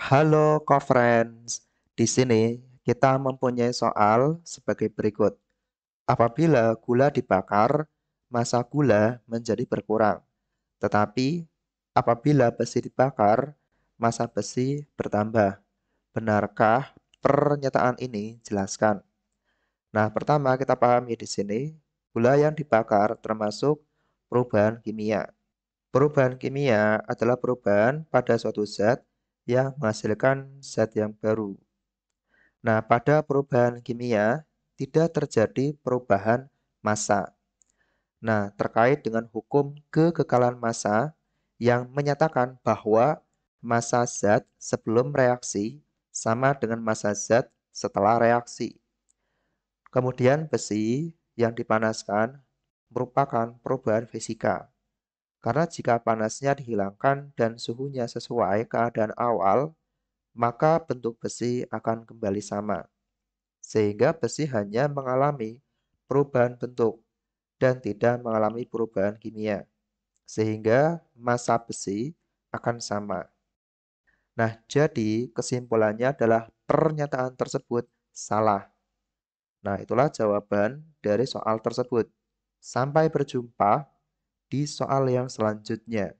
Halo co-friends, di sini kita mempunyai soal sebagai berikut. Apabila gula dibakar, massa gula menjadi berkurang. Tetapi, apabila besi dibakar, massa besi bertambah. Benarkah pernyataan ini? Jelaskan. Nah, pertama kita pahami di sini, gula yang dibakar termasuk perubahan kimia. Perubahan kimia adalah perubahan pada suatu zat yang menghasilkan zat yang baru. Nah, pada perubahan kimia tidak terjadi perubahan massa. Nah, terkait dengan hukum kekekalan massa yang menyatakan bahwa massa zat sebelum reaksi sama dengan massa zat setelah reaksi. Kemudian besi yang dipanaskan merupakan perubahan fisika. Karena jika panasnya dihilangkan dan suhunya sesuai keadaan awal, maka bentuk besi akan kembali sama. Sehingga besi hanya mengalami perubahan bentuk dan tidak mengalami perubahan kimia. Sehingga massa besi akan sama. Nah, jadi kesimpulannya adalah pernyataan tersebut salah. Nah, itulah jawaban dari soal tersebut. Sampai berjumpa di soal yang selanjutnya.